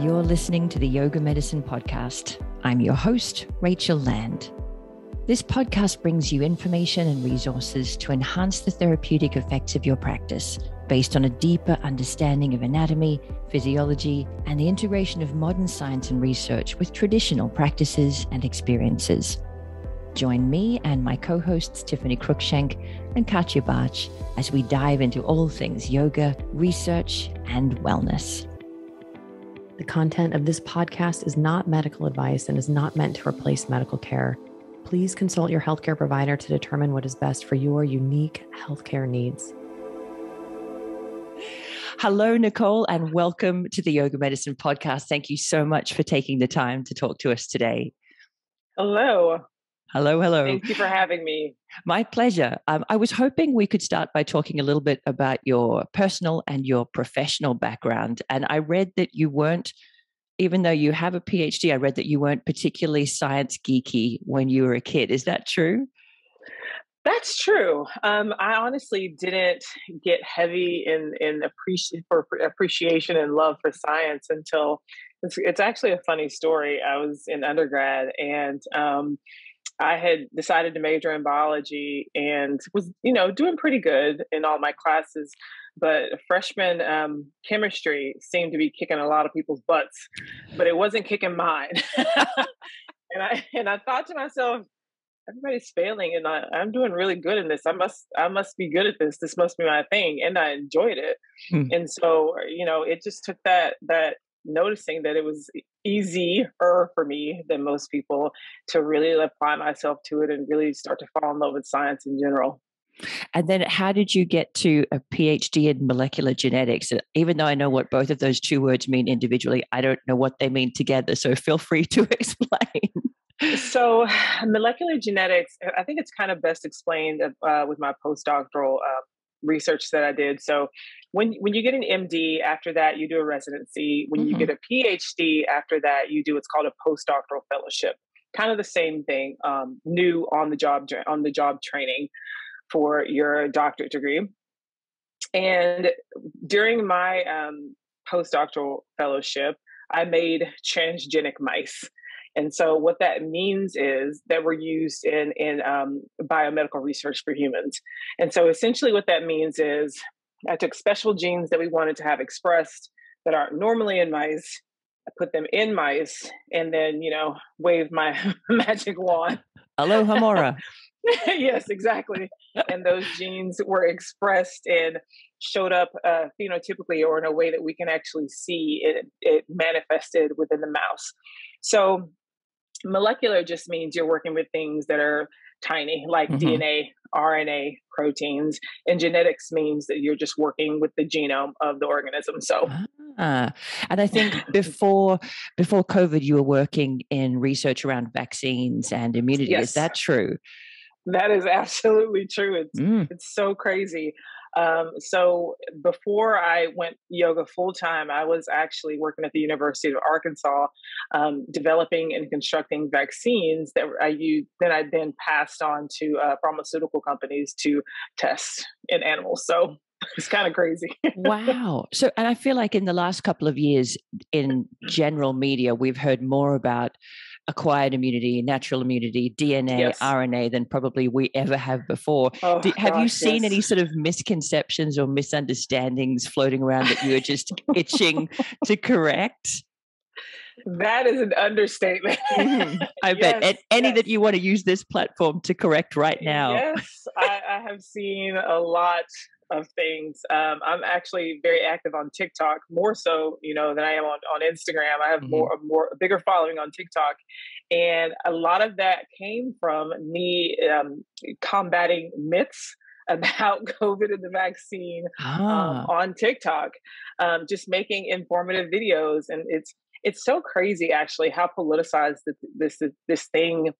You're listening to the Yoga Medicine Podcast. I'm your host, Rachel Land. This podcast brings you information and resources to enhance the therapeutic effects of your practice based on a deeper understanding of anatomy, physiology, and the integration of modern science and research with traditional practices and experiences. Join me and my co-hosts Tiffany Cruikshank and Katja Bartsch as we dive into all things yoga, research, and wellness. The content of this podcast is not medical advice and is not meant to replace medical care. Please consult your healthcare provider to determine what is best for your unique healthcare needs. Hello, Nicole, and welcome to the Yoga Medicine Podcast. Thank you so much for taking the time to talk to us today. Hello. Hello, hello. Thank you for having me. My pleasure. I was hoping we could start by talking a little bit about your personal and your professional background. And I read that you weren't, even though you have a PhD, I read that you weren't particularly science geeky when you were a kid. Is that true? That's true. I honestly didn't get heavy in appreciation and love for science until, it's actually a funny story. I was in undergrad and I had decided to major in biology and was, doing pretty good in all my classes, but freshman chemistry seemed to be kicking a lot of people's butts, but it wasn't kicking mine. and I thought to myself, everybody's failing and I'm doing really good in this. I must be good at this. This must be my thing. And I enjoyed it. And so, it just took that noticing that it was easier for me than most people to really apply myself to it and really start to fall in love with science in general. And then how did you get to a PhD in molecular genetics? Even though I know what both of those two words mean individually, I don't know what they mean together. So feel free to explain. So molecular genetics, I think it's kind of best explained with my postdoctoral research that I did. So when you get an MD, after that, you do a residency. When you get a PhD, after that, you do what's called a postdoctoral fellowship. Kind of the same thing, new on the job training for your doctorate degree. And during my postdoctoral fellowship, I made transgenic mice. And so what that means is that we're used in biomedical research for humans. And so essentially what that means is I took special genes that we wanted to have expressed that aren't normally in mice. I put them in mice and then, wave my magic wand. Alohomora. Yes, exactly. And those genes were expressed and showed up phenotypically or in a way that we can actually see it manifested within the mouse. So molecular just means you're working with things that are tiny, like DNA, RNA, proteins, and genetics means that you're just working with the genome of the organism. So, and I think before COVID, you were working in research around vaccines and immunity. Yes. Is that true? That is absolutely true. It's so crazy. So before I went yoga full-time, I was actually working at the University of Arkansas, developing and constructing vaccines that I then passed on to pharmaceutical companies to test in animals. So it's kind of crazy. Wow. So, and I feel like in the last couple of years in general media, we've heard more about acquired immunity, natural immunity, DNA, yes, RNA than probably we ever have before. Oh, have you seen any sort of misconceptions or misunderstandings floating around that you are just itching to correct? That is an understatement. I bet. Yes, any that you want to use this platform to correct right now. Yes, I have seen a lot of things. I'm actually very active on TikTok, more so, than I am on Instagram. I have a bigger following on TikTok. And a lot of that came from me combating myths about COVID and the vaccine on TikTok, just making informative videos. And it's so crazy actually how politicized this thing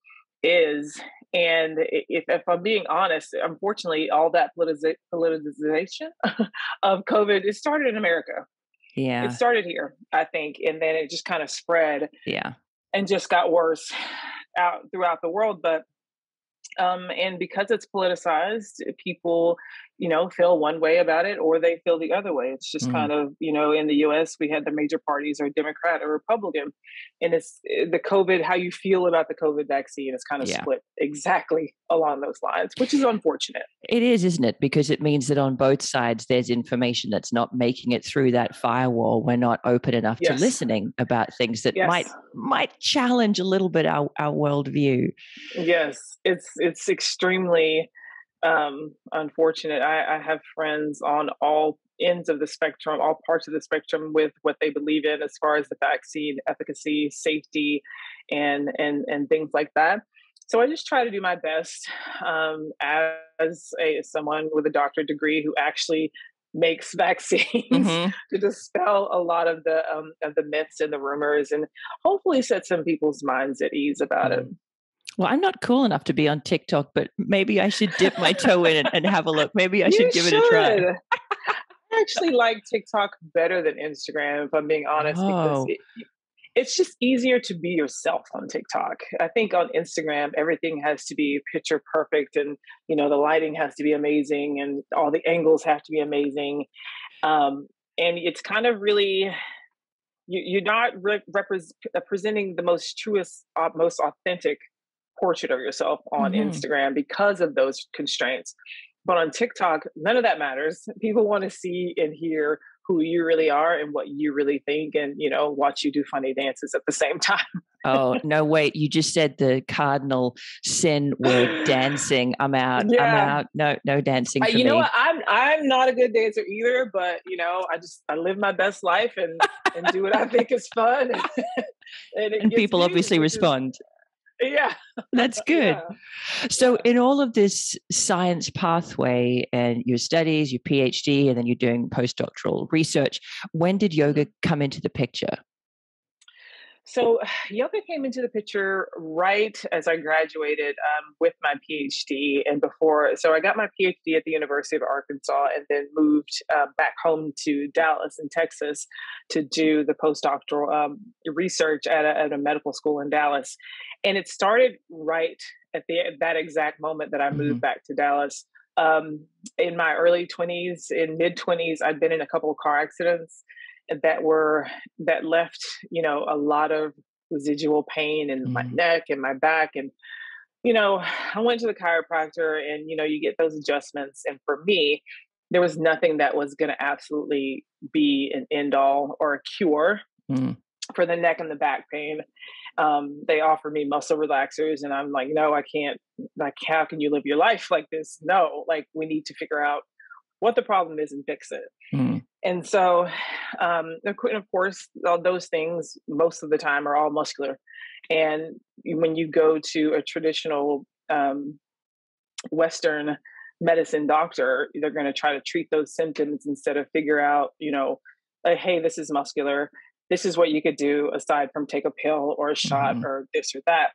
is. And if I'm being honest, unfortunately, all that politicization of COVID, it started in America. Yeah. It started here, I think. And then it just kind of spread. Yeah. And just got worse out throughout the world. But, and because it's politicized, people you know, feel one way about it or they feel the other way. It's just kind of, you know, in the US, we had the major parties are Democrat or Republican. And it's the COVID, how you feel about the COVID vaccine is kind of split exactly along those lines, which is unfortunate. It is, isn't it? Because it means that on both sides, there's information that's not making it through that firewall. We're not open enough to listening about things that might challenge a little bit our worldview. Yes, it's extremely unfortunate. I have friends on all ends of the spectrum, all parts of the spectrum with what they believe in as far as the vaccine efficacy, safety, and things like that. So I just try to do my best as someone with a doctorate degree who actually makes vaccines to dispel a lot of the myths and the rumors, and hopefully set some people's minds at ease about it. Well, I'm not cool enough to be on TikTok, but maybe I should dip my toe in and have a look. Maybe I should give it a try. I actually like TikTok better than Instagram, if I'm being honest, because it's just easier to be yourself on TikTok. I think on Instagram, everything has to be picture perfect and, you know, the lighting has to be amazing and all the angles have to be amazing. And it's kind of really... You're not representing the most truest, most authentic portrait of yourself on Instagram because of those constraints. But on TikTok, none of that matters. People want to see and hear who you really are and what you really think, and, you know, watch you do funny dances at the same time. Oh, no, wait. You just said the cardinal sin word, dancing. I'm out. Yeah. I'm out. No dancing for me. You know what? I'm not a good dancer either, but, you know, I live my best life and do what I think is fun. and people obviously respond. Yeah. That's good. Yeah. So in all of this science pathway and your studies, your PhD, and then you're doing postdoctoral research, when did yoga come into the picture? So yoga came into the picture right as I graduated with my PhD. So I got my PhD at the University of Arkansas and then moved back home to Dallas in Texas to do the postdoctoral research at a medical school in Dallas. And it started right at that exact moment that I moved back to Dallas. In my early 20s, in mid-20s, I'd been in a couple of car accidents that left, you know, a lot of residual pain in my neck and my back. And, you know, I went to the chiropractor and, you know, you get those adjustments. And for me, there was nothing that was going to absolutely be an end all or a cure for the neck and the back pain. They offered me muscle relaxers and I'm like, no, I can't, like, how can you live your life like this? No, like, we need to figure out what the problem is and fix it. And so, of course, all those things most of the time are all muscular. And when you go to a traditional Western medicine doctor, they're going to try to treat those symptoms instead of figure out, you know, like, hey, this is muscular. This is what you could do aside from take a pill or a shot or this or that.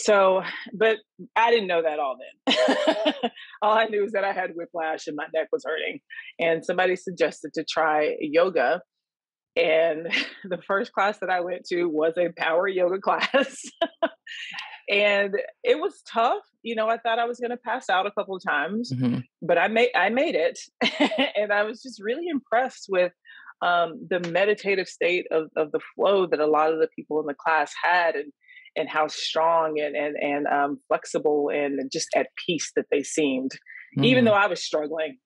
So, but I didn't know that all then. All I knew is that I had whiplash and my neck was hurting. And somebody suggested to try yoga. And the first class that I went to was a power yoga class. And it was tough. You know, I thought I was going to pass out a couple of times, but I made it. And I was just really impressed with the meditative state of the flow that a lot of the people in the class had. And how strong and flexible and just at peace that they seemed, even though I was struggling,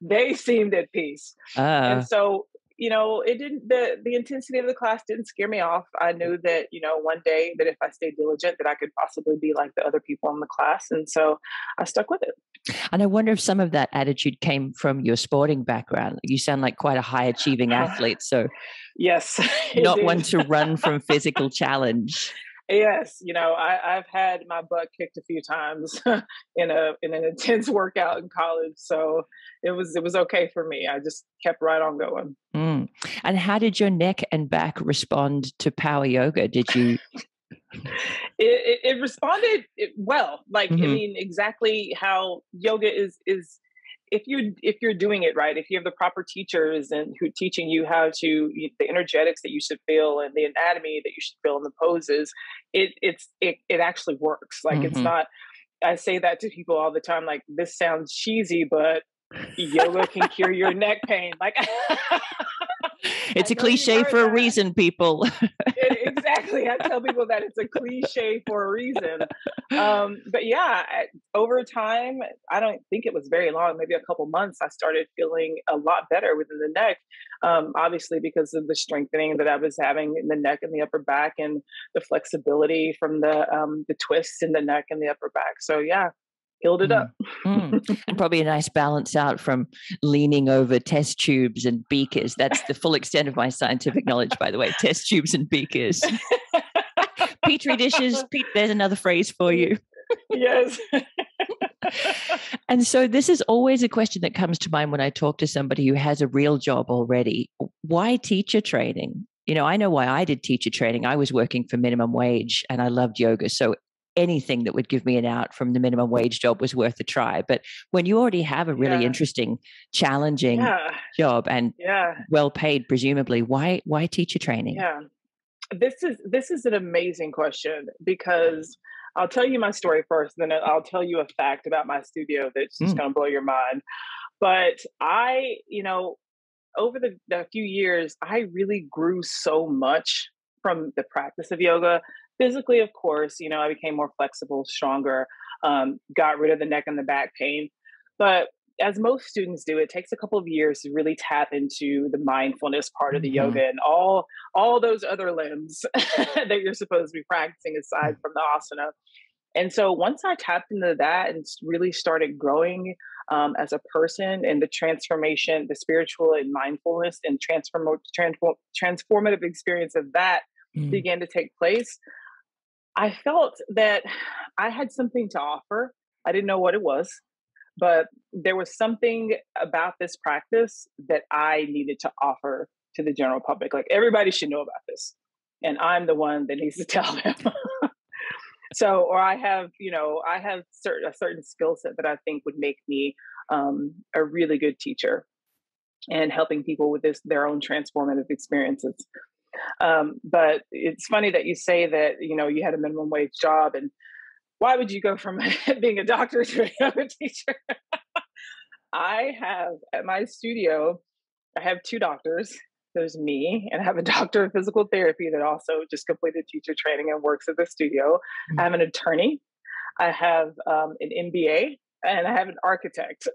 they seemed at peace. And so, you know, it didn't, the intensity of the class didn't scare me off. I knew that, you know, one day that if I stayed diligent, that I could possibly be like the other people in the class. And so I stuck with it. And I wonder if some of that attitude came from your sporting background. You sound like quite a high achieving athlete. So yes, not one to run from physical challenge. Yes, you know, I've had my butt kicked a few times in an intense workout in college, so it was okay for me. I just kept right on going. And how did your neck and back respond to power yoga? Did you? It responded well. Like I mean, exactly how yoga is. If you're doing it right, if you have the proper teachers and who are teaching you how to, the energetics that you should feel and the anatomy that you should feel and the poses, it actually works. Like it's not, I say that to people all the time, like, this sounds cheesy, but yoga can cure your neck pain. Like, it's a cliche for a reason, people. Exactly. I tell people that it's a cliche for a reason. But yeah, over time, I don't think it was very long, maybe a couple months, I started feeling a lot better within the neck, obviously because of the strengthening that I was having in the neck and the upper back, and the flexibility from the twists in the neck and the upper back. So yeah. Healed it up. Probably a nice balance out from leaning over test tubes and beakers. That's the full extent of my scientific knowledge, by the way. Test tubes and beakers. Petri dishes. There's another phrase for you. Yes. And so this is always a question that comes to mind when I talk to somebody who has a real job already. Why teacher training? You know, I know why I did teacher training. I was working for minimum wage and I loved yoga. So anything that would give me an out from the minimum wage job was worth a try. But when you already have a really interesting, challenging job and well paid, presumably, why teacher training? Yeah, this is an amazing question, because I'll tell you my story first, and then I'll tell you a fact about my studio that's just going to blow your mind. But I, you know, over the few years, I really grew so much from the practice of yoga. Physically, of course, you know, I became more flexible, stronger, got rid of the neck and the back pain. But as most students do, it takes a couple of years to really tap into the mindfulness part of the yoga and all those other limbs that you're supposed to be practicing aside from the asana. And so once I tapped into that and really started growing as a person, and the transformation, the spiritual and mindfulness and transformative experience of that began to take place, I felt that I had something to offer. I didn't know what it was, but there was something about this practice that I needed to offer to the general public. Like, everybody should know about this, and I'm the one that needs to tell them. So, or I have, you know, I have a certain skill set that I think would make me a really good teacher and helping people with their own transformative experiences. But it's funny that you say that, you know, you had a minimum wage job, and why would you go from being a doctor to a yoga teacher? I have at my studio, I have two doctors. There's me, and I have a doctor of physical therapy that also just completed teacher training and works at the studio. I have an attorney. I have an MBA, and I have an architect.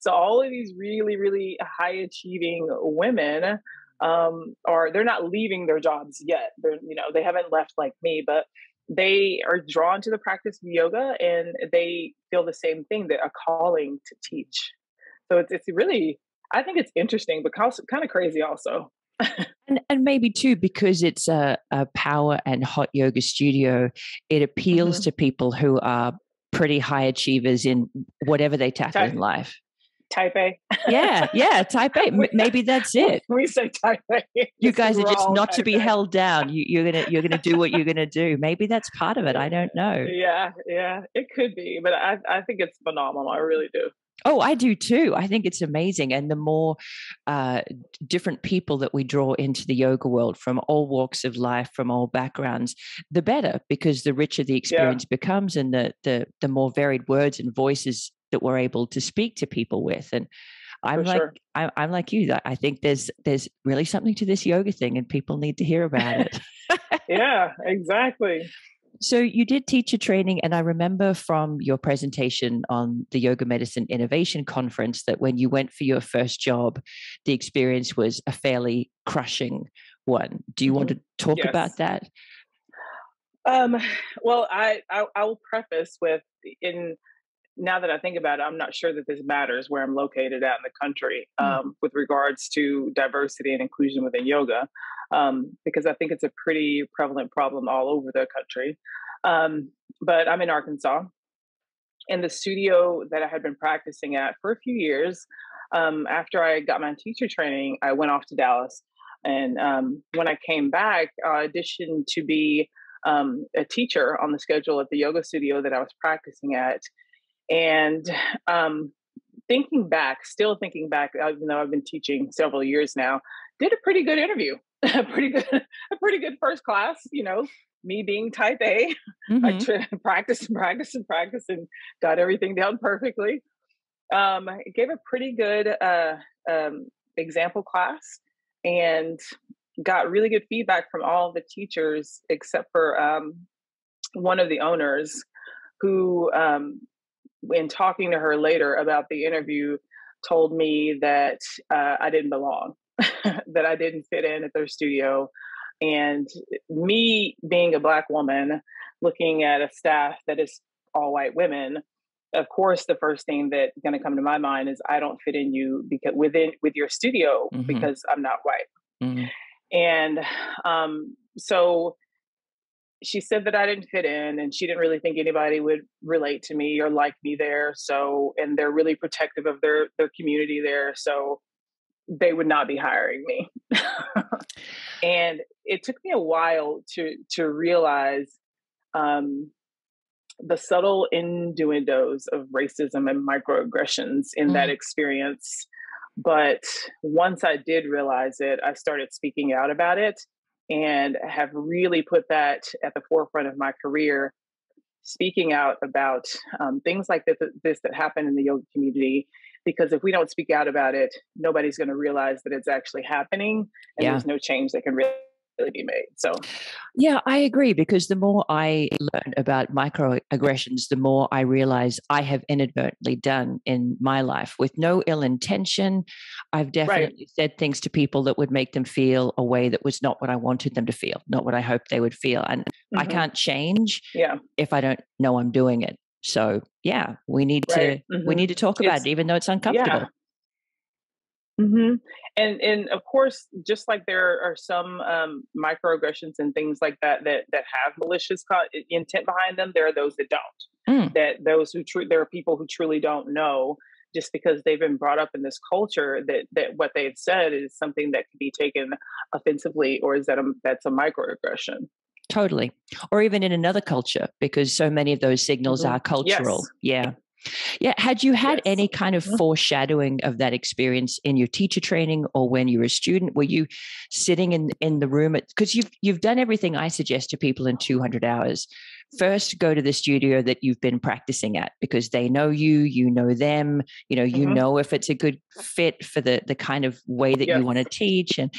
So all of these really, really high achieving women, or they're not leaving their jobs yet. They're, you know, they haven't left like me, but they are drawn to the practice of yoga, and they feel the same thing, that a calling to teach. So it's really, I think it's interesting, but kind of crazy also. And maybe too, because it's a power and hot yoga studio, it appeals to people who are pretty high achievers in whatever they tackle in life. Type A. Yeah, type A. Maybe that's it. We say type A. You guys are just not to be held down. You're gonna do what you're gonna do. Maybe that's part of it. I don't know. Yeah, it could be, but I think it's phenomenal. I really do. Oh, I do too. I think it's amazing. And the more different people that we draw into the yoga world, from all walks of life, from all backgrounds, the better, because the richer the experience becomes, and the more varied words and voices that we're able to speak to people with. And I'm I'm like you, I think there's really something to this yoga thing, and people need to hear about it. Yeah, exactly. So you did teacher training, and I remember from your presentation on the Yoga Medicine Innovation Conference that when you went for your first job, the experience was a fairly crushing one. Do you want to talk about that? Well, I will preface with, now that I think about it, I'm not sure that this matters where I'm located at in the country with regards to diversity and inclusion within yoga, because I think it's a pretty prevalent problem all over the country. But I'm in Arkansas, and the studio that I had been practicing at for a few years, after I got my teacher training, I went off to Dallas. And when I came back, I auditioned to be a teacher on the schedule at the yoga studio that I was practicing at. And still thinking back, even though I've been teaching several years now, did a pretty good interview, a pretty good first class, you know, me being type A, I practiced and got everything down perfectly. I gave a pretty good example class and got really good feedback from all the teachers, except for one of the owners who, in talking to her later about the interview, told me that I didn't belong, that I didn't fit in at their studio. And me being a Black woman, looking at a staff that is all white women, of course, the first thing that's going to come to my mind is I don't fit in with your studio because I'm not white. And so she said that I didn't fit in and she didn't really think anybody would relate to me or like me there. So, and they're really protective of their community there. So they would not be hiring me. And it took me a while to realize the subtle innuendos of racism and microaggressions in that experience. But once I did realize it, I started speaking out about it and have really put that at the forefront of my career, speaking out about things like this that happen in the yoga community, because if we don't speak out about it, nobody's going to realize that it's actually happening and there's no change that can really be made. So, yeah, I agree, because the more I learn about microaggressions, the more I realize I have inadvertently done in my life with no ill intention. I've definitely said things to people that would make them feel a way that was not what I wanted them to feel, not what I hoped they would feel. And I can't change if I don't know I'm doing it. So yeah, we need to we need to talk about it, even though it's uncomfortable. And of course, just like there are some microaggressions and things like that have malicious intent behind them, there are those that don't. That those who there are people who truly don't know, just because they've been brought up in this culture that what they've said is something that could be taken offensively, or is that's a microaggression. Totally. Or even in another culture, because so many of those signals are cultural. Yes. Yeah. Had you had any kind of foreshadowing of that experience in your teacher training or when you were a student? Were you sitting in the room? Because you've done everything I suggest to people in 200 hours. First, go to the studio that you've been practicing at, because they know you know them, you know if it's a good fit for the kind of way that you want to teach. And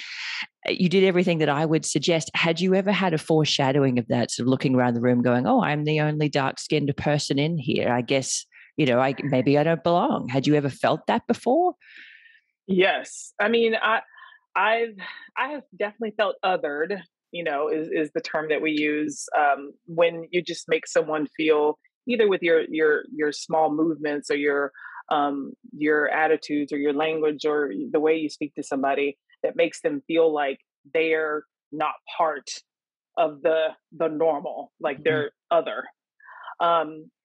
you did everything that I would suggest. Had you ever had a foreshadowing of that, sort of looking around the room going, oh, I'm the only dark-skinned person in here. I guess, maybe I don't belong. Had you ever felt that before? Yes. I mean, I have definitely felt othered. Is the term that we use when you just make someone feel, either with your small movements or your attitudes or your language or the way you speak to somebody, that makes them feel like they're not part of the normal, like they're other.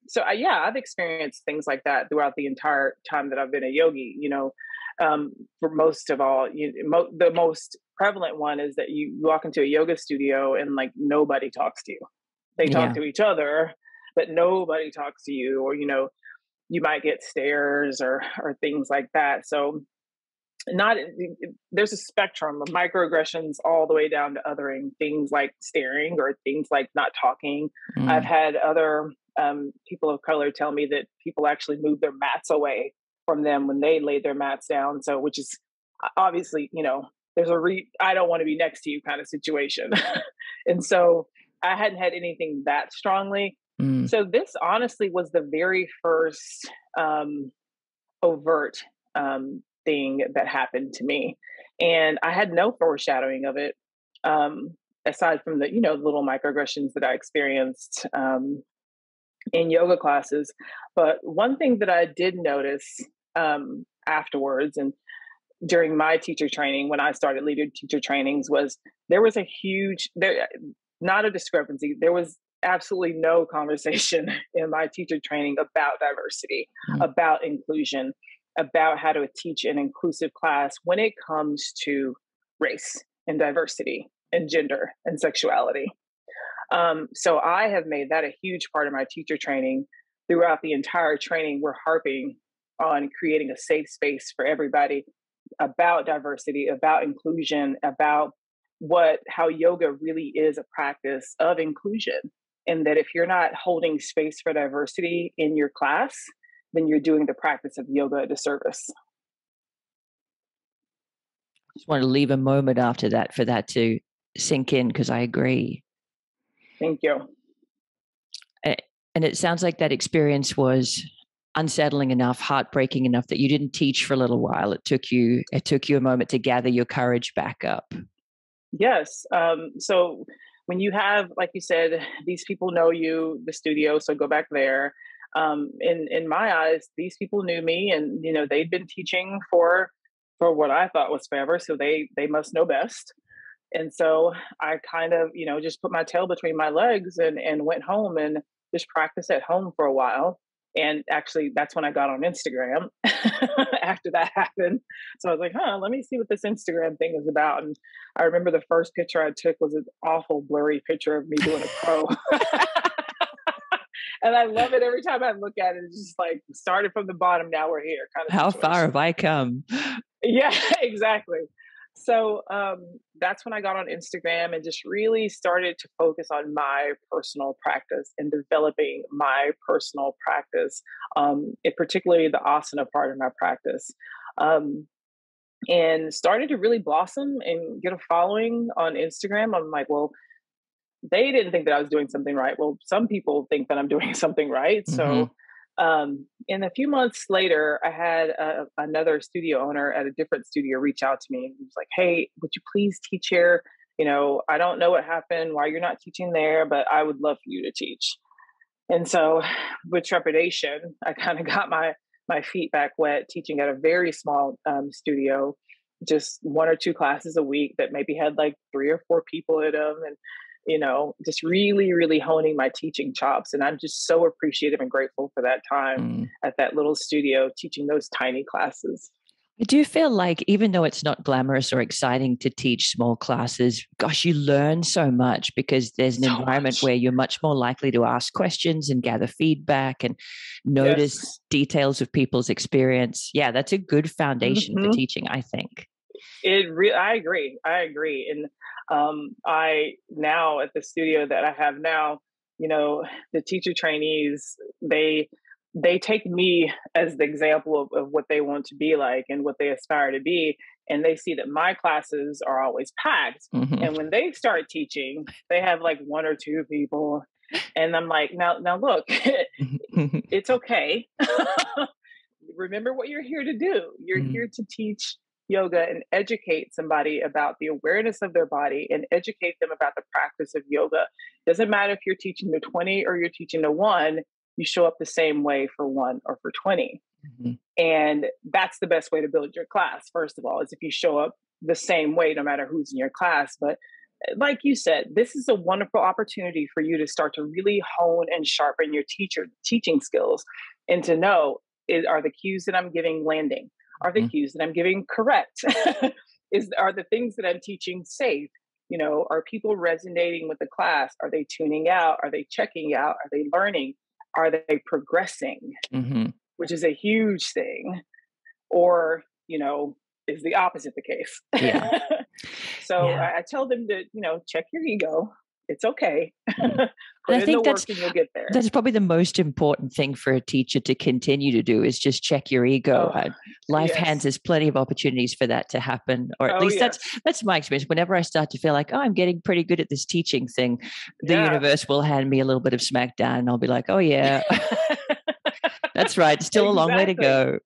So I've experienced things like that throughout the entire time that I've been a yogi. For most of all, the most prevalent one is that you walk into a yoga studio and like nobody talks to you. They talk to each other, but nobody talks to you, or, you might get stares or things like that. So there's a spectrum of microaggressions all the way down to othering, things like staring or things like not talking. I've had other people of color tell me that people actually move their mats away from them when they laid their mats down. So, which is obviously, there's I don't want to be next to you kind of situation. And so I hadn't had anything that strongly. So this honestly was the very first overt thing that happened to me. And I had no foreshadowing of it, aside from the, little microaggressions that I experienced in yoga classes. But one thing that I did notice afterwards and during my teacher training, when I started leading teacher trainings, was there was not a discrepancy. There was absolutely no conversation in my teacher training about diversity, about inclusion, about how to teach an inclusive class when it comes to race and diversity and gender and sexuality. So I have made that a huge part of my teacher training. Throughout the entire training, we're harping on creating a safe space for everybody about diversity, about inclusion, about how yoga really is a practice of inclusion, and that if you're not holding space for diversity in your class, then you're doing the practice of yoga a disservice. I just want to leave a moment after that for that to sink in, because I agree. Thank you. And it sounds like that experience was unsettling enough, heartbreaking enough that you didn't teach for a little while. It took you a moment to gather your courage back up. Yes. So when you have, like you said, these people know you, the studio, so go back there. In my eyes, these people knew me, and you know, they'd been teaching for what I thought was forever, so they must know best. And so I kind of, you know, just put my tail between my legs and went home and just practiced at home for a while. And actually, that's when I got on Instagram after that happened. So I was like, let me see what this Instagram thing is about. And I remember the first picture I took was an awful blurry picture of me doing a pro. And I love it every time I look at it. It's just like, started from the bottom, now we're here. Kind of. How far have I come? Yeah, exactly. So that's when I got on Instagram and just really started to focus on my personal practice and developing my personal practice, particularly the asana part of my practice, and started to really blossom and get a following on Instagram. I'm like, well, they didn't think that I was doing something right. Well, some people think that I'm doing something right. Mm-hmm. So and a few months later, I had another studio owner at a different studio reach out to me. He was like, hey, would you please teach here? You know, I don't know what happened, why you're not teaching there, but I would love for you to teach. And so with trepidation, I kind of got my feet back wet teaching at a very small studio, just one or two classes a week that maybe had like 3 or 4 people in them. And you know, just really, really honing my teaching chops. And I'm just so appreciative and grateful for that time at that little studio teaching those tiny classes. I do feel like even though it's not glamorous or exciting to teach small classes, gosh, you learn so much because there's an environment where you're much more likely to ask questions and gather feedback and notice details of people's experience. Yeah, that's a good foundation for teaching, I think. I agree. And I now at the studio that I have now, you know, the teacher trainees, they take me as the example of what they want to be like and what they aspire to be. And they see that my classes are always packed. Mm-hmm. And when they start teaching, they have like 1 or 2 people. And I'm like, now look, it's okay. Remember what you're here to do. You're here to teach yoga and educate somebody about the awareness of their body and educate them about the practice of yoga. Doesn't matter if you're teaching to 20 or you're teaching to 1, you show up the same way for 1 or for 20. Mm-hmm. And that's the best way to build your class, first of all, is if you show up the same way, no matter who's in your class. But like you said, this is a wonderful opportunity for you to start to really hone and sharpen your teaching skills and to know, are the cues that I'm giving landing? Are the cues that I'm giving correct? Are the things that I'm teaching safe? You know, are people resonating with the class? Are they tuning out? Are they checking out? Are they learning? Are they progressing? Mm-hmm. Which is a huge thing. Or, you know, is the opposite the case? Yeah. I tell them to, you know, check your ego. It's okay. I think you'll get there. That's probably the most important thing for a teacher to continue to do is just check your ego. Life hands us plenty of opportunities for that to happen. Or at least that's my experience. Whenever I start to feel like, I'm getting pretty good at this teaching thing, the universe will hand me a little bit of smack down and I'll be like, oh yeah, that's right. Still a long way to go.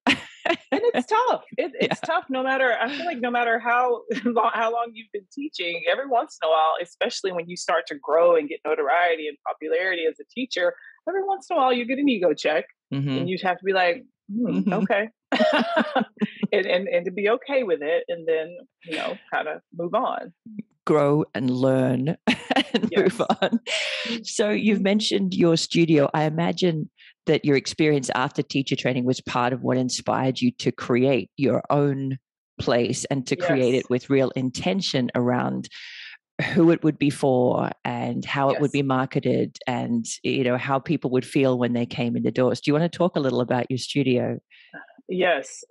And it's tough. It's tough I feel like no matter how long you've been teaching, every once in a while, especially when you start to grow and get notoriety and popularity as a teacher, every once in a while you get an ego check and you have to be like, okay. and to be okay with it and then, you know, kind of move on. Grow and learn and move on. So you've mentioned your studio. I imagine that your experience after teacher training was part of what inspired you to create your own place and to create it with real intention around who it would be for and how it would be marketed and, you know, how people would feel when they came in the doors. Do you want to talk a little about your studio? Yes.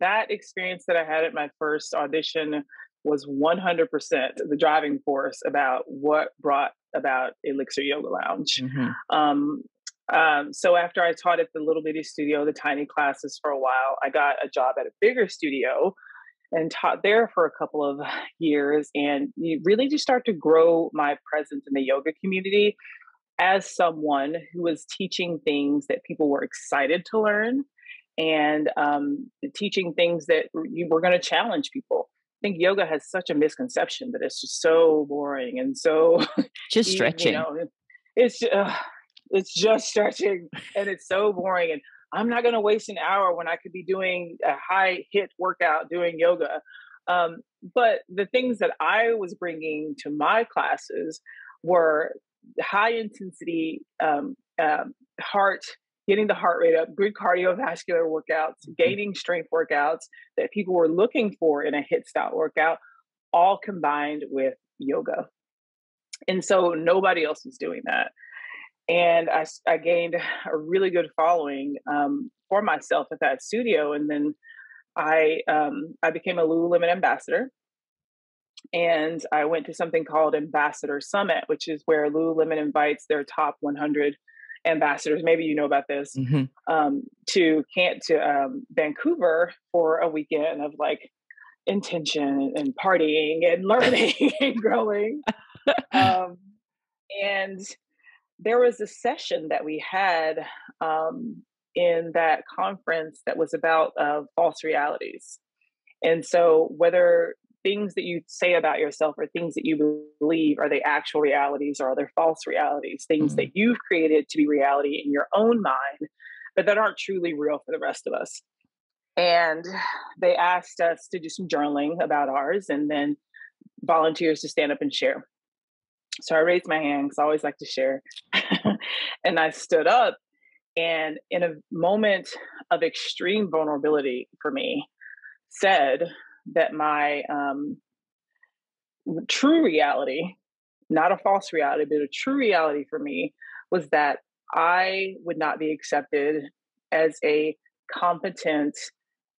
That experience that I had at my first audition was 100% the driving force about what brought about Elixir Yoga Lounge. Mm-hmm. So after I taught at the little bitty studio, the tiny classes for a while, I got a job at a bigger studio and taught there for a couple of years. And you really just start to grow my presence in the yoga community as someone who was teaching things that people were excited to learn and teaching things that you were going to challenge people. I think yoga has such a misconception that it's just so boring and so just stretching. You know, it's just stretching and it's so boring. And I'm not going to waste an hour when I could be doing a high hit workout doing yoga. But the things that I was bringing to my classes were high intensity, getting the heart rate up, good cardiovascular workouts, gaining strength workouts that people were looking for in a HIIT style workout, all combined with yoga. And so nobody else was doing that. And I gained a really good following for myself at that studio. And then I became a Lululemon ambassador. And I went to something called Ambassador Summit, which is where Lululemon invites their top 100 ambassadors, maybe you know about this, mm-hmm. to Vancouver for a weekend of like intention and partying and learning and growing. And there was a session that we had in that conference that was about false realities. And so whether things that you say about yourself or things that you believe, are they actual realities or are they false realities, things mm-hmm. that you've created to be reality in your own mind, but that aren't truly real for the rest of us. And they asked us to do some journaling about ours and then volunteers to stand up and share. So I raised my hand because I always like to share. And I stood up, and in a moment of extreme vulnerability for me, said that my true reality, not a false reality, but a true reality for me, was that I would not be accepted as a competent,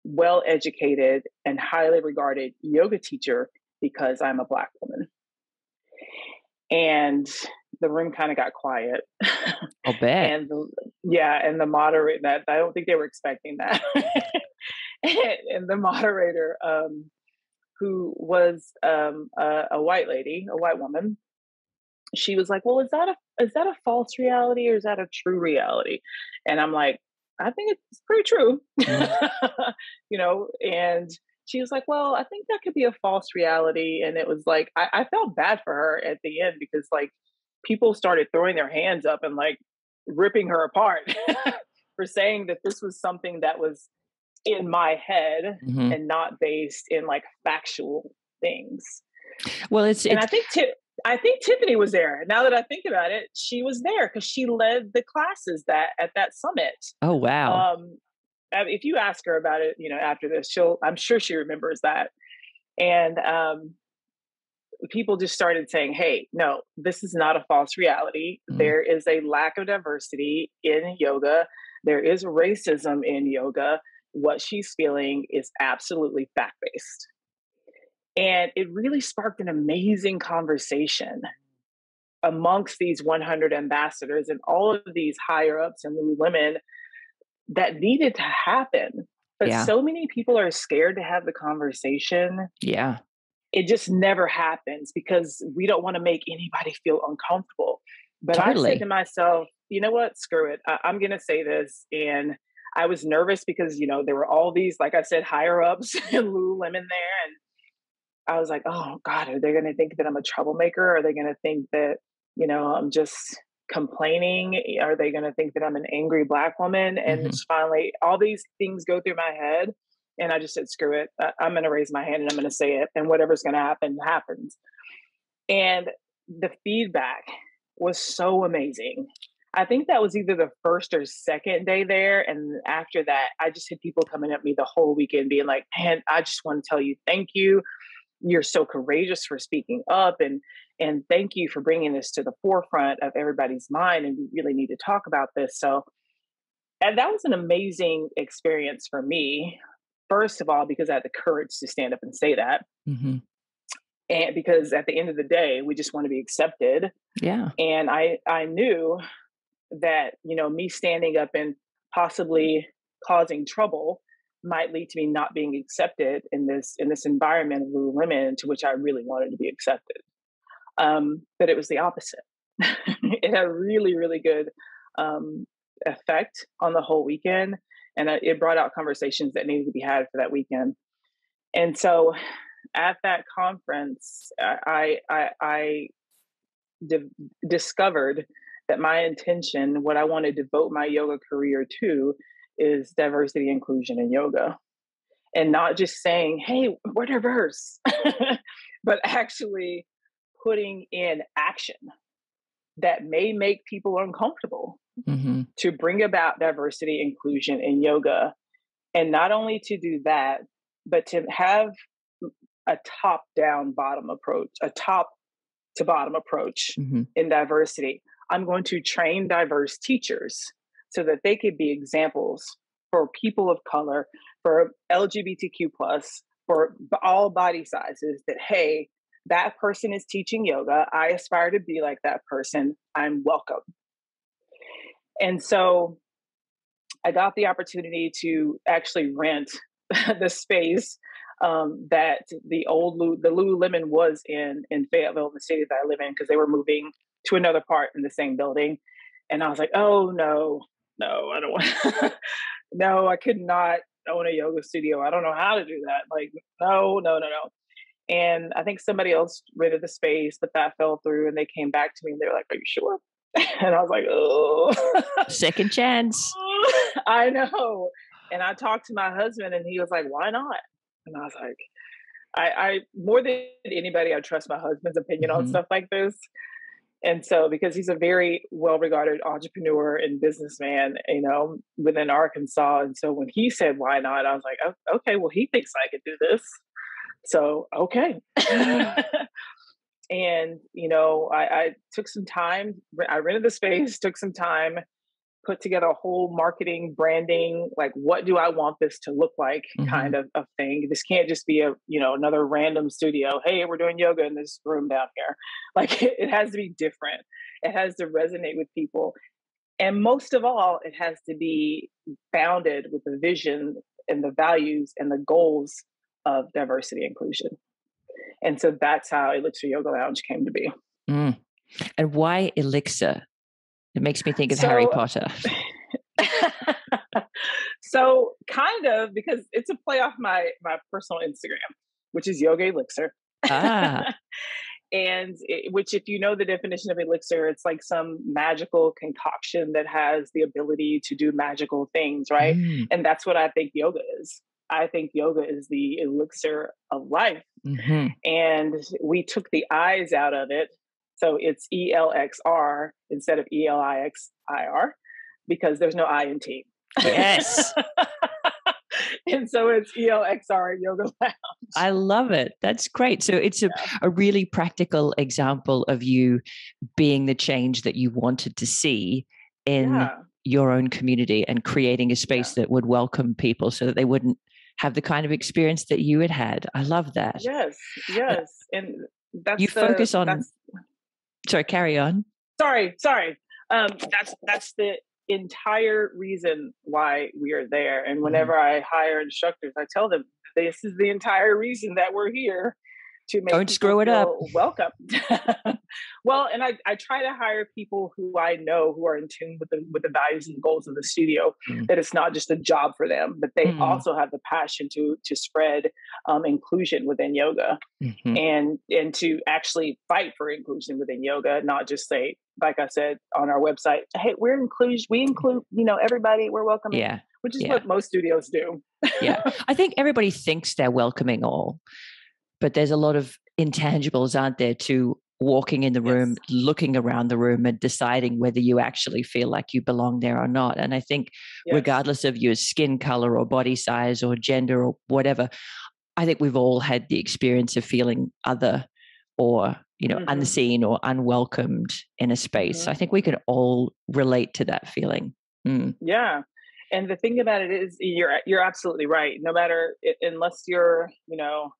well-educated, and highly regarded yoga teacher because I'm a Black woman. And the room kind of got quiet. I'll bet. And the moderator, that I don't think they were expecting that. And the moderator, who was a white lady, a white woman, she was like, "Well, is that a false reality or is that a true reality?" And I'm like, "I think it's pretty true," you know. And she was like, "Well, I think that could be a false reality." And it was like, I felt bad for her at the end because like people started throwing their hands up and like ripping her apart for saying that this was something that was in my head mm-hmm. and not based in like factual things. Well, I think Tiffany was there. Now that I think about it, she was there because she led the classes at that summit. Oh, wow. If you ask her about it, you know, after this, I'm sure she remembers that. And people just started saying, "Hey, no, this is not a false reality. Mm-hmm. There is a lack of diversity in yoga. There is racism in yoga. What she's feeling is absolutely fact-based." And it really sparked an amazing conversation amongst these 100 ambassadors and all of these higher-ups and Lululemon that needed to happen. But so many people are scared to have the conversation. Yeah. It just never happens because we don't want to make anybody feel uncomfortable. But totally. I said to myself, you know what? Screw it. I'm going to say this. And I was nervous because, you know, there were all these, like I said, higher ups and Lululemon there. And I was like, oh God, are they going to think that I'm a troublemaker? Are they going to think that, you know, I'm just complaining? Are they going to think that I'm an angry Black woman? And mm-hmm. finally, all these things go through my head. And I just said, screw it. I'm going to raise my hand and I'm going to say it. And whatever's going to happen, happens. And the feedback was so amazing. I think that was either the first or second day there. And after that, I just had people coming at me the whole weekend being like, "Man, I just want to tell you, thank you. You're so courageous for speaking up. And thank you for bringing this to the forefront of everybody's mind. And we really need to talk about this." So, and that was an amazing experience for me. First of all, because I had the courage to stand up and say that. Mm-hmm. And because at the end of the day, we just want to be accepted. Yeah. And I knew that, you know, me standing up and possibly causing trouble might lead to me not being accepted in this environment of Lululemon, to which I really wanted to be accepted. But it was the opposite. It had a really, really good effect on the whole weekend. And it brought out conversations that needed to be had for that weekend. And so at that conference, I discovered that my intention, what I want to devote my yoga career to, is diversity, inclusion in yoga. And not just saying, hey, we're diverse, but actually putting in action that may make people uncomfortable mm-hmm. to bring about diversity, inclusion in yoga. And not only to do that, but to have a top-down bottom approach, a top-to-bottom approach mm-hmm. in diversity. I'm going to train diverse teachers so that they could be examples for people of color, for LGBTQ+, for all body sizes, that, hey, that person is teaching yoga. I aspire to be like that person. I'm welcome. And so I got the opportunity to actually rent the space that the Lululemon was in Fayetteville, the city that I live in, because they were moving to another part in the same building. And I was like, oh, no, I don't want no, I could not own a yoga studio. I don't know how to do that. Like, no. And I think somebody else rented the space, but that fell through, and they came back to me and they were like, are you sure? And I was like, oh, second chance. I know. And I talked to my husband and he was like, why not? And I was like, I more than anybody, I trust my husband's opinion mm-hmm. on stuff like this. And so, because he's a very well-regarded entrepreneur and businessman, you know, within Arkansas. And so when he said, why not? I was like, oh, okay, well, he thinks I could do this. So, okay. And, you know, I took some time. I rented the space, took some time, put together a whole marketing, branding, like, what do I want this to look like mm-hmm. kind of thing. This can't just be a, you know, another random studio. Hey, we're doing yoga in this room down here. Like, it has to be different. It has to resonate with people. And most of all, it has to be founded with the vision and the values and the goals of diversity and inclusion. And so that's how Elixir Yoga Lounge came to be. Mm. And why Elixir? It makes me think of Harry Potter. So kind of, because it's a play off my personal Instagram, which is Yoga Elixir. Ah. And which, if you know the definition of elixir, it's like some magical concoction that has the ability to do magical things, right? Mm. And that's what I think yoga is. I think yoga is the elixir of life. Mm-hmm. And we took the eyes out of it. So it's ELXR instead of ELIXIR, because there's no I in T. Yes. And so it's ELXR Yoga Lounge. I love it. That's great. So it's a really practical example of you being the change that you wanted to see in your own community, and creating a space that would welcome people so that they wouldn't have the kind of experience that you had had. I love that. Yes, yes. And that's Sorry, carry on. Sorry. That's the entire reason why we are there. And whenever I hire instructors, I tell them, this is the entire reason that we're here, to make Don't screw it up. Welcome. Well, and I try to hire people who I know who are in tune with the values and goals of the studio, that it's not just a job for them, but they also have the passion to spread inclusion within yoga, mm-hmm. and to actually fight for inclusion within yoga, not just say, like I said on our website, hey, we include, you know, everybody, we're welcoming. Yeah. Which is what most studios do. Yeah. I think everybody thinks they're welcoming all, but there's a lot of intangibles, aren't there, to walking in the room, looking around the room, and deciding whether you actually feel like you belong there or not. And I think regardless of your skin color or body size or gender or whatever, I think we've all had the experience of feeling other, or, you know, unseen or unwelcomed in a space. Mm-hmm. I think we can all relate to that feeling. Mm. Yeah. And the thing about it is, you're absolutely right. No matter, unless you're, you know,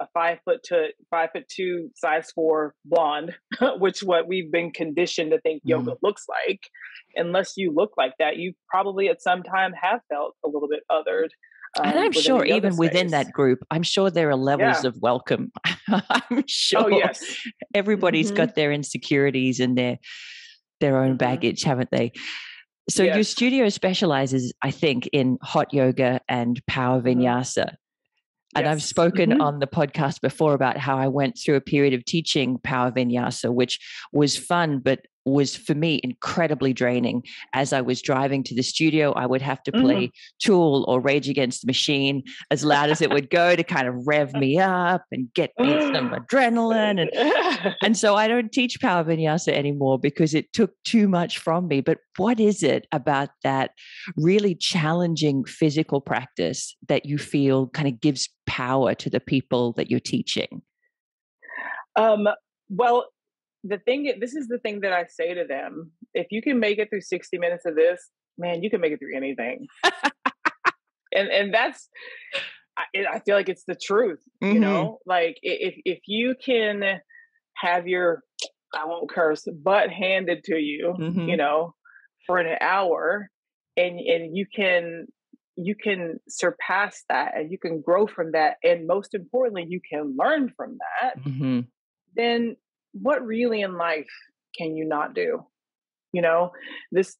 a 5'2" size 4 blonde, which what we've been conditioned to think yoga looks like. Unless you look like that, you probably at some time have felt a little bit othered. And I'm sure even within that group, I'm sure there are levels of welcome. I'm sure everybody's got their insecurities and their own baggage, haven't they? So your studio specializes, I think, in hot yoga and power vinyasa. And I've spoken on the podcast before about how I went through a period of teaching power vinyasa, which was fun, but was for me incredibly draining. As I was driving to the studio, I would have to play Tool or Rage Against the Machine as loud as it would go to kind of rev me up and get me some adrenaline. And so I don't teach power vinyasa anymore because it took too much from me. But what is it about that really challenging physical practice that you feel kind of gives power to the people that you're teaching? Well, this is the thing that I say to them. If you can make it through 60 minutes of this, man, you can make it through anything. and that's, I feel like it's the truth, you know, like if you can have your, I won't curse, butt handed to you, you know, for an hour and you can surpass that and you can grow from that. And most importantly, you can learn from that. Then what really in life can you not do? You know, this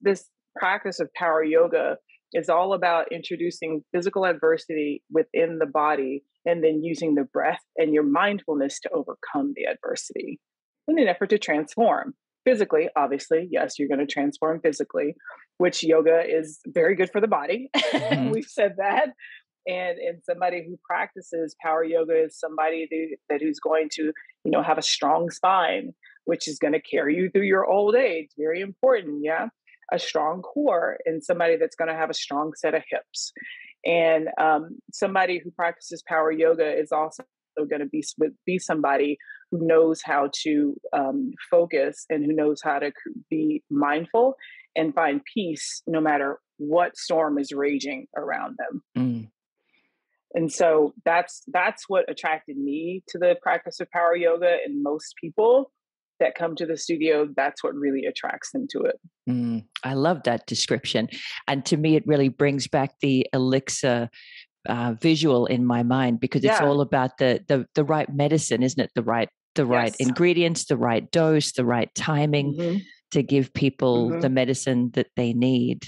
practice of power yoga is all about introducing physical adversity within the body and then using the breath and your mindfulness to overcome the adversity in an effort to transform physically. Obviously, yes, you're going to transform physically, which yoga is very good for the body. We've said that. And somebody who practices power yoga is somebody who's going to, you know, have a strong spine, which is going to carry you through your old age. Very important. Yeah. A strong core and somebody that's going to have a strong set of hips. And somebody who practices power yoga is also going to be somebody who knows how to focus and who knows how to be mindful and find peace no matter what storm is raging around them. And so that's what attracted me to the practice of power yoga. And most people that come to the studio, that's what really attracts them to it. I love that description. And to me, it really brings back the Elixir visual in my mind, because it's all about the right medicine, isn't it? The right ingredients, the right dose, the right timing to give people the medicine that they need.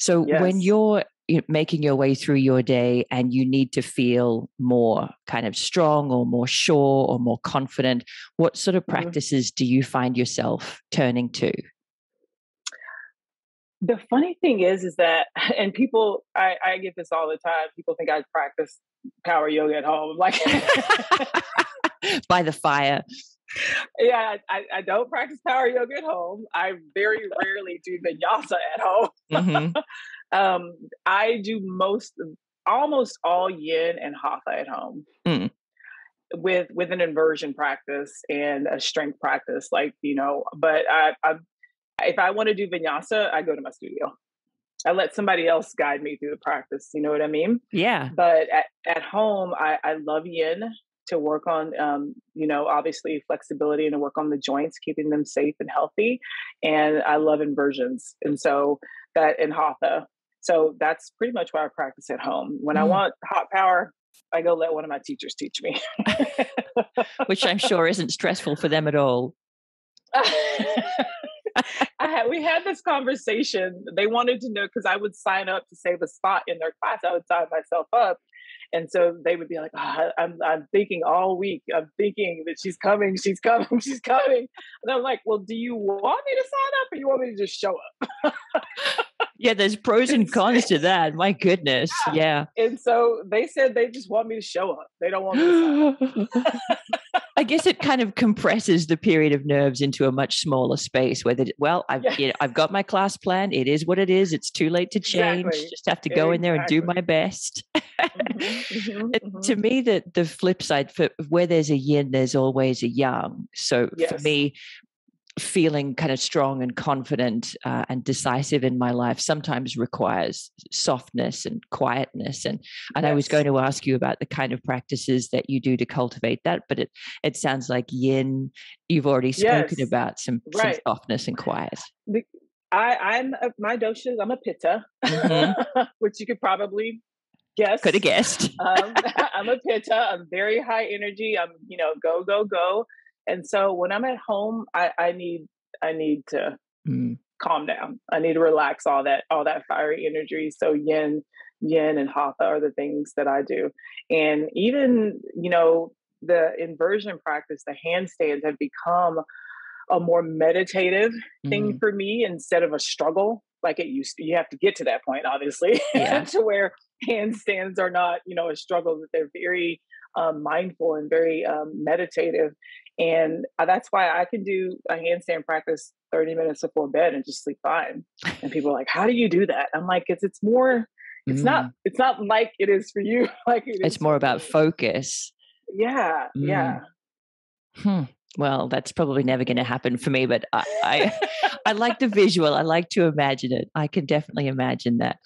So when you're making your way through your day and you need to feel more kind of strong or more sure or more confident, what sort of practices do you find yourself turning to? The funny thing is that, and people, I get this all the time. People think I practice power yoga at home. Like by the fire. Yeah, I don't practice power yoga at home. I very rarely do vinyasa at home. I do almost all yin and hatha at home with an inversion practice and a strength practice, like, you know, but if I want to do vinyasa, I go to my studio. I let somebody else guide me through the practice. You know what I mean? Yeah. But at home, I love yin to work on, you know, obviously flexibility and to work on the joints, keeping them safe and healthy. And I love inversions. And so that in hatha. So that's pretty much why I practice at home. When I want hot power, I go let one of my teachers teach me. Which I'm sure isn't stressful for them at all. We had this conversation. They wanted to know, because I would sign up to save a spot in their class. I would sign myself up. And so they would be like, oh, I'm thinking all week. I'm thinking that she's coming. And I'm like, well, do you want me to sign up or you want me to just show up? Yeah, there's pros and cons to that. My goodness. Yeah. And so they said they just want me to show up. They don't want me to sign up. I guess it kind of compresses the period of nerves into a much smaller space where, you know, I've got my class plan. It is what it is. It's too late to change. Just have to go in there and do my best. To me, the flip side, where there's a yin, there's always a yang. So for me, feeling kind of strong and confident and decisive in my life sometimes requires softness and quietness. And yes. I was going to ask you about the kind of practices that you do to cultivate that, but it sounds like yin, you've already spoken yes. about some softness and quiet. My dosha, I'm a Pitta, mm-hmm. which you could probably guess. Could have guessed. I'm a Pitta. I'm very high energy. I'm, go, go, go. And so when I'm at home, I need to calm down. I need to relax all that fiery energy. So yin and hatha are the things that I do. And even, the inversion practice, the handstands have become a more meditative thing for me instead of a struggle like it used to. You have to get to that point, obviously, to where handstands are not, a struggle, that they're very mindful and very meditative. And that's why I can do a handstand practice 30 minutes before bed and just sleep fine. And people are like, how do you do that? I'm like, it's more, it's not like it is for you. Like it's more about focus. Yeah. Mm. Yeah. Hmm. Well, that's probably never going to happen for me, but I like the visual. I like to imagine it. I can definitely imagine that.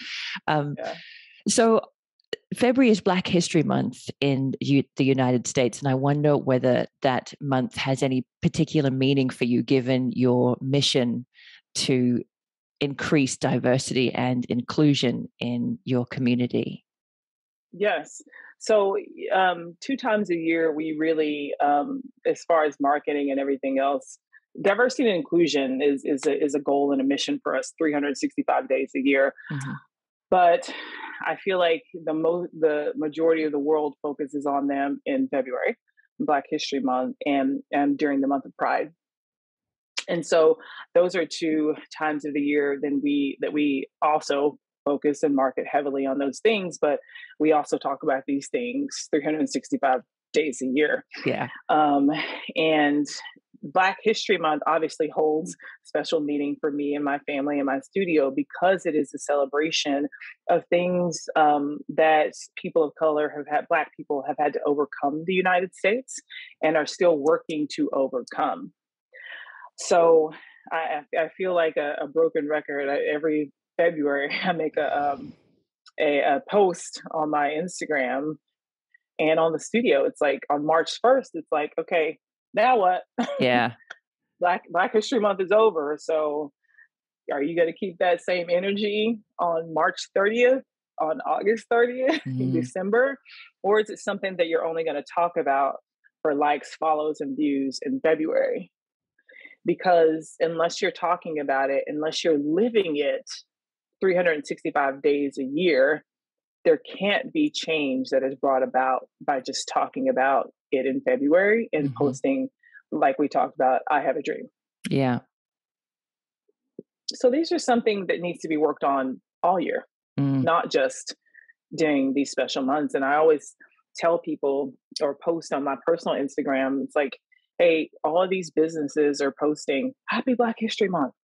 So February is Black History Month in the United States, and I wonder whether that month has any particular meaning for you, given your mission to increase diversity and inclusion in your community. Yes. So 2 times a year, we really, as far as marketing and everything else, diversity and inclusion is a goal and a mission for us 365 days a year. Mm-hmm. But I feel like the majority of the world focuses on them in February, Black History Month, and during the month of Pride. And so those are 2 times of the year that we also focus and market heavily on those things, but we also talk about these things 365 days a year. Yeah. And Black History Month obviously holds special meaning for me and my family and my studio, because it is a celebration of things that people of color Black people have had to overcome the United States and are still working to overcome. So I feel like a broken record. Every February, I make a post on my Instagram and on the studio. It's like on March 1st, it's like, okay, now what? Yeah. Black History Month is over. So are you going to keep that same energy on March 30th, on August 30th, in December? Or is it something that you're only going to talk about for likes, follows, and views in February? Because unless you're talking about it, unless you're living it, 365 days a year, there can't be change that is brought about by just talking about it in February and posting, like we talked about, I have a dream. Yeah. So these are something that needs to be worked on all year, not just during these special months. And I always tell people or post on my personal Instagram, it's like, hey, all of these businesses are posting Happy Black History Month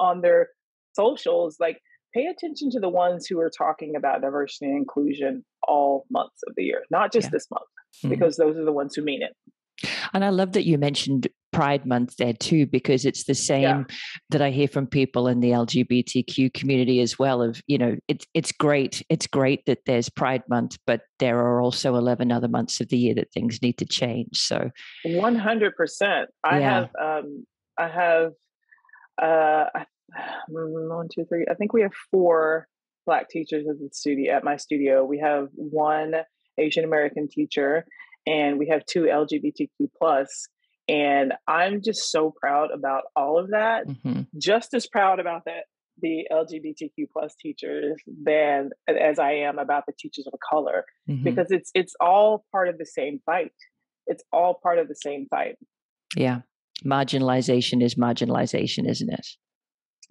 on their socials. Like, pay attention to the ones who are talking about diversity and inclusion all months of the year, not just this month, because those are the ones who mean it. And I love that you mentioned Pride Month there too, because it's the same that I hear from people in the LGBTQ community as well of, it's great that there's Pride Month, but there are also 11 other months of the year that things need to change. So 100%. I have 1, 2, 3. I think we have 4 Black teachers at my studio. We have 1 Asian American teacher, and we have 2 LGBTQ+. And I'm just so proud about all of that. Mm-hmm. Just as proud about that, the LGBTQ+ teachers, than as I am about the teachers of color, because it's all part of the same fight. It's all part of the same fight. Yeah, marginalization is marginalization, isn't it?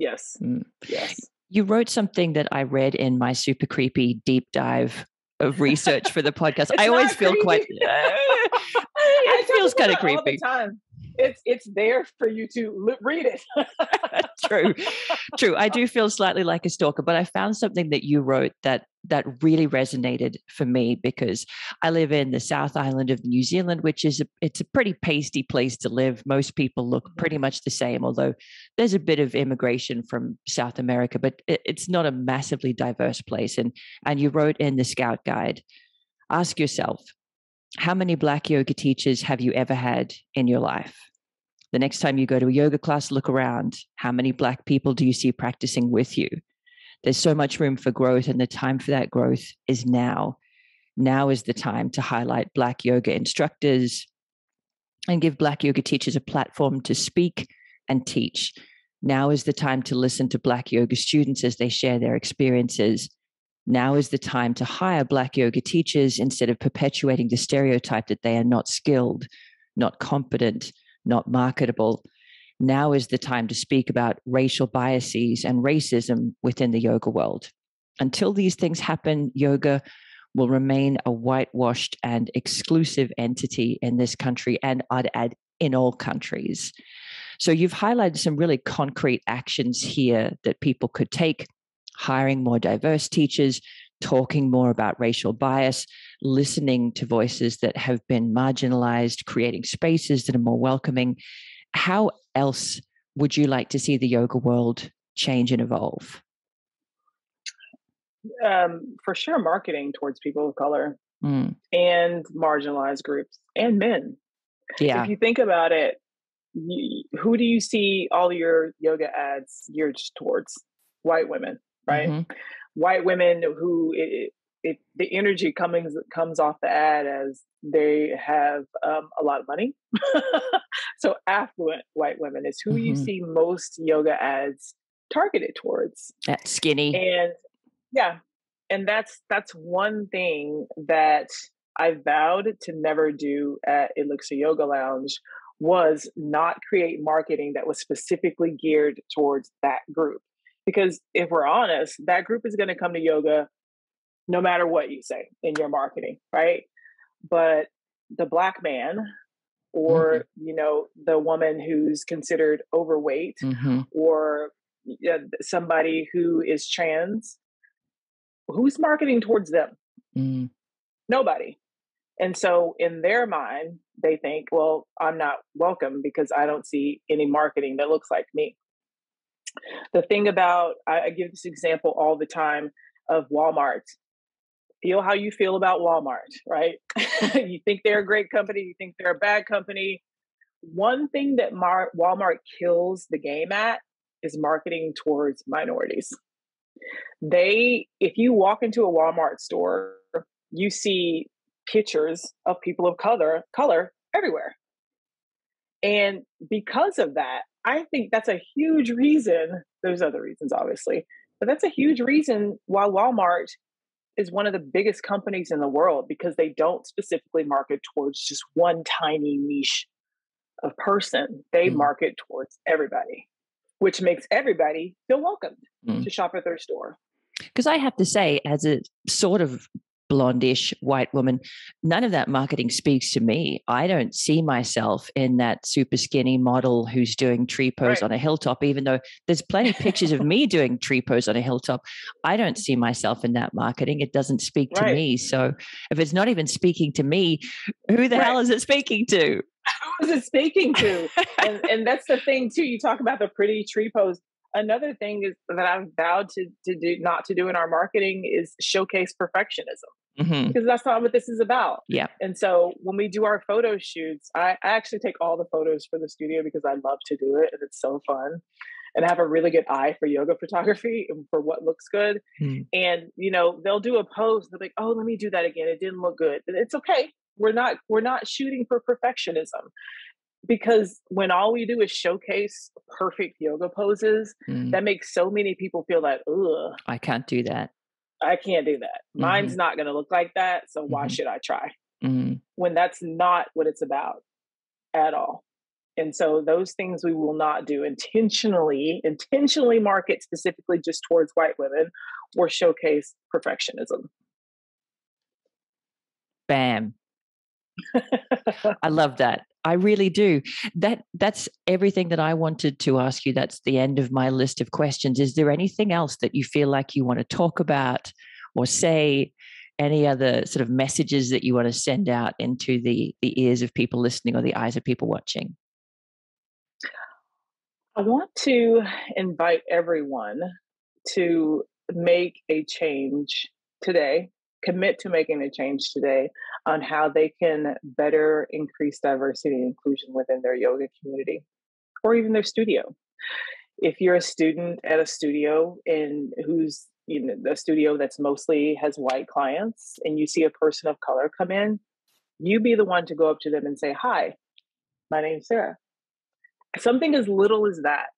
Yes. Mm. Yes. You wrote something that I read in my super creepy deep dive of research for the podcast. I always feel creepy. It feels kind of creepy. All the time. it's there for you to read it. True. I do feel slightly like a stalker, but I found something that you wrote that really resonated for me, because I live in the South Island of New Zealand, which is it's a pretty pasty place to live. Most people look pretty much the same, although there's a bit of immigration from South America, but it's not a massively diverse place. And you wrote in the Scout Guide, ask yourself, how many Black yoga teachers have you ever had in your life? The next time you go to a yoga class, look around. How many Black people do you see practicing with you? There's so much room for growth, and the time for that growth is now. Now is the time to highlight Black yoga instructors and give Black yoga teachers a platform to speak and teach. Now is the time to listen to Black yoga students as they share their experiences. Now is the time to hire Black yoga teachers instead of perpetuating the stereotype that they are not skilled, not competent, not marketable. Now is the time to speak about racial biases and racism within the yoga world. Until these things happen, yoga will remain a whitewashed and exclusive entity in this country, and I'd add in all countries. So you've highlighted some really concrete actions here that people could take: hiring more diverse teachers, talking more about racial bias, listening to voices that have been marginalized, creating spaces that are more welcoming. How else would you like to see the yoga world change and evolve? For sure, marketing towards people of color and marginalized groups and men. Yeah. If you think about it, who do you see all your yoga ads geared towards? White women, right? Mm-hmm. White women who the energy comes off the ad as they have a lot of money. So affluent white women is who you see most yoga ads targeted towards. That's skinny. And yeah. And that's one thing that I vowed to never do at ELXR Yoga Lounge, was not create marketing that was specifically geared towards that group. Because if we're honest, that group is going to come to yoga no matter what you say in your marketing, right? But the Black man, or the woman who's considered overweight, or somebody who is trans, who's marketing towards them? Nobody. And so in their mind, they think, well, I'm not welcome because I don't see any marketing that looks like me. The thing about, I give this example all the time of Walmart. Feel how you feel about Walmart, right? You think they're a great company, you think they're a bad company. One thing that Walmart kills the game at is marketing towards minorities. If you walk into a Walmart store, you see pictures of people of color everywhere. And because of that, I think that's a huge reason. There's other reasons, obviously, but that's a huge reason why Walmart is one of the biggest companies in the world, because they don't specifically market towards just one tiny niche of person. They market towards everybody, which makes everybody feel welcomed to shop at their store. Because I have to say, as a sort of blondish white woman, none of that marketing speaks to me. I don't see myself in that super skinny model who's doing tree pose on a hilltop, even though there's plenty of pictures of me doing tree pose on a hilltop. I don't see myself in that marketing. It doesn't speak to me. So if it's not even speaking to me, who the hell is it speaking to? Who is it speaking to? and that's the thing too. You talk about the pretty tree pose. Another thing is that I've vowed not to do in our marketing is showcase perfectionism, because that's not what this is about. Yeah. And so when we do our photo shoots, I actually take all the photos for the studio because I love to do it and it's so fun. And I have a really good eye for yoga photography and for what looks good. And, they'll do a pose. They're like, oh, let me do that again. It didn't look good. But it's okay. We're not shooting for perfectionism. Because when all we do is showcase perfect yoga poses, that makes so many people feel like, ugh, I can't do that. I can't do that. Mine's not going to look like that. So why should I try? When that's not what it's about at all. And so those things we will not do, intentionally market specifically just towards white women or showcase perfectionism. Bam. I love that. I really do. That's everything that I wanted to ask you. That's the end of my list of questions. Is there anything else that you feel like you want to talk about or say? Any other sort of messages that you want to send out into the ears of people listening or the eyes of people watching? I want to invite everyone to make a change today, commit to making a change today on how they can better increase diversity and inclusion within their yoga community or even their studio. If you're a student at a studio and who's the studio that's mostly has white clients and you see a person of color come in, you be the one to go up to them and say, "Hi, my name's Sarah." Something as little as that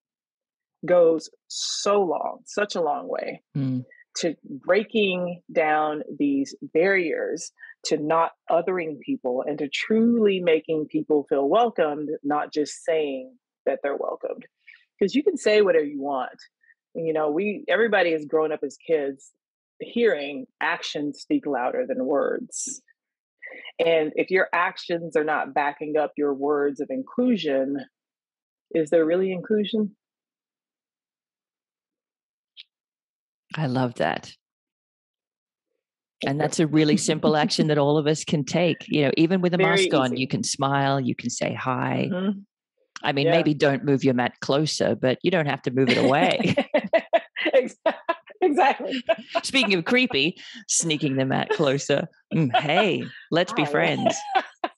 goes so long, such a long way to breaking down these barriers to not othering people and to truly making people feel welcomed, not just saying that they're welcomed. Because you can say whatever you want. Everybody has grown up as kids hearing actions speak louder than words. And if your actions are not backing up your words of inclusion, is there really inclusion? I love that. And that's a really simple action that all of us can take. Even with a very mask easy. On, you can smile, you can say hi. Mm-hmm. Maybe don't move your mat closer, but you don't have to move it away. Exactly. Speaking of creepy, sneaking the mat closer. Hey, let's be friends.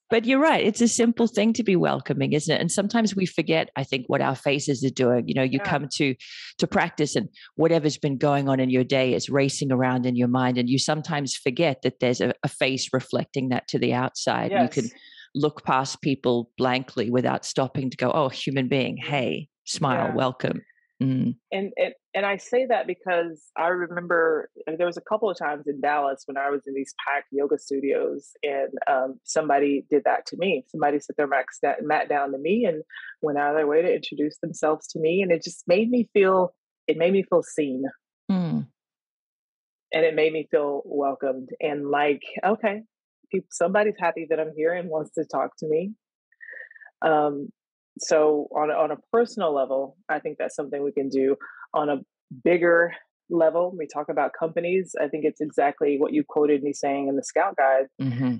But you're right. It's a simple thing to be welcoming, isn't it? And sometimes we forget, I think, what our faces are doing. Come to practice and whatever's been going on in your day is racing around in your mind. And you sometimes forget that there's a face reflecting that to the outside. Yes. You can look past people blankly without stopping to go, "Oh, human being, hey, smile, welcome." Mm. And I say that because I remember there was a couple of times in Dallas when I was in these packed yoga studios and somebody did that to me. Somebody set their mat down to me and went out of their way to introduce themselves to me. And it just made me feel seen. Mm. And it made me feel welcomed and like, okay, somebody's happy that I'm here and wants to talk to me. So on a personal level, I think that's something we can do. On a bigger level, we talk about companies. I think it's exactly what you quoted me saying in the Scout Guide. Mm-hmm.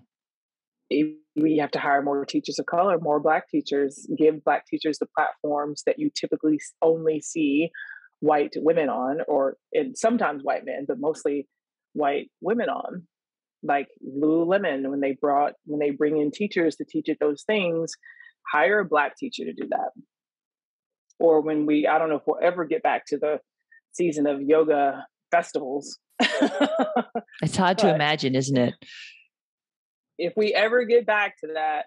We have to hire more teachers of color, more Black teachers, give Black teachers the platforms that you typically only see white women on, and sometimes white men, but mostly white women on. Like Lululemon, when they bring in teachers to teach at those things, hire a Black teacher to do that. Or when I don't know if we'll ever get back to the season of yoga festivals. It's hard to imagine, isn't it? If we ever get back to that,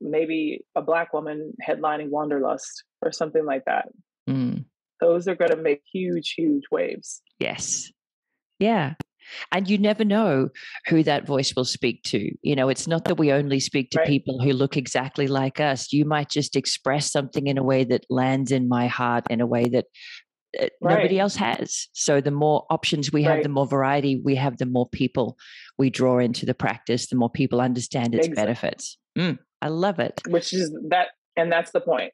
maybe a Black woman headlining Wanderlust or something like that. Mm. Those are going to make huge, huge waves. Yes. Yeah. And you never know who that voice will speak to. It's not that we only speak to people who look exactly like us. You might just express something in a way that lands in my heart in a way that nobody else has. So the more options we have, the more variety we have, the more people we draw into the practice, the more people understand its benefits. I love it. Which is that, and that's the point.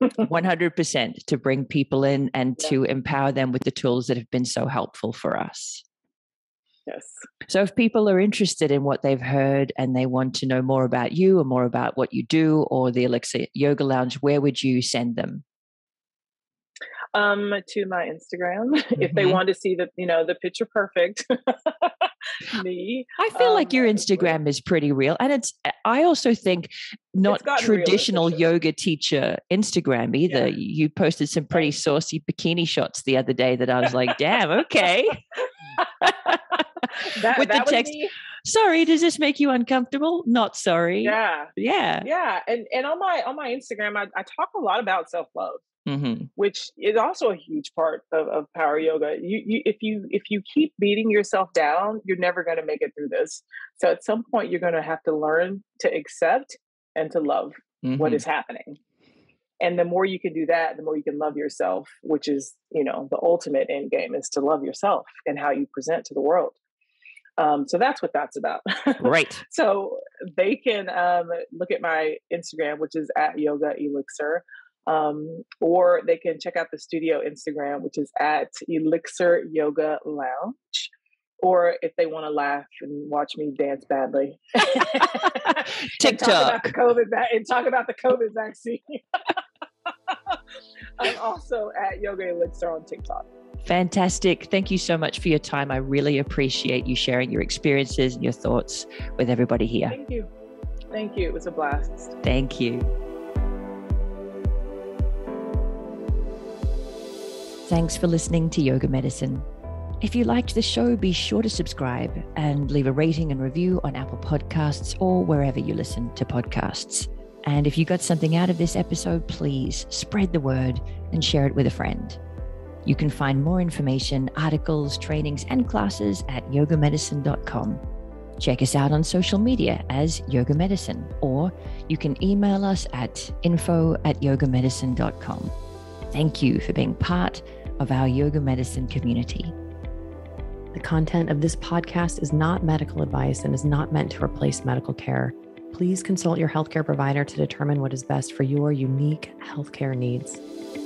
100% to bring people in and to empower them with the tools that have been so helpful for us. Yes. So if people are interested in what they've heard and they want to know more about you or more about what you do or the Elixir Yoga Lounge, where would you send them? To my Instagram. Mm-hmm. If they want to see the picture perfect me. I feel like your Instagram is pretty real. And I also think not traditional yoga teacher Instagram either. Yeah. You posted some pretty saucy bikini shots the other day that I was like, damn, okay. With the text, sorry, does this make you uncomfortable? Not sorry. Yeah. And on my Instagram, I talk a lot about self-love, mm-hmm. which is also a huge part of power yoga. If you keep beating yourself down, you're never going to make it through this. So at some point, you're going to have to learn to accept and to love mm-hmm. what is happening. And the more you can do that, the more you can love yourself, which is, the ultimate end game is to love yourself and how you present to the world. So that's what that's about. Right. So they can look at my Instagram, which is at Yoga Elixir, or they can check out the studio Instagram, which is at Elixir Yoga Lounge. Or if they want to laugh and watch me dance badly, TikTok and talk about the COVID vaccine. I'm also at Yoga Elixir on TikTok. Fantastic. Thank you so much for your time. I really appreciate you sharing your experiences and your thoughts with everybody here. Thank you. Thank you. It was a blast. Thank you. Thanks for listening to Yoga Medicine. If you liked the show, be sure to subscribe and leave a rating and review on Apple Podcasts or wherever you listen to podcasts. And if you got something out of this episode, please spread the word and share it with a friend. You can find more information, articles, trainings, and classes at yogamedicine.com. Check us out on social media as Yoga Medicine, or you can email us at info@yogamedicine.com. Thank you for being part of our Yoga Medicine community. The content of this podcast is not medical advice and is not meant to replace medical care. Please consult your healthcare provider to determine what is best for your unique healthcare needs.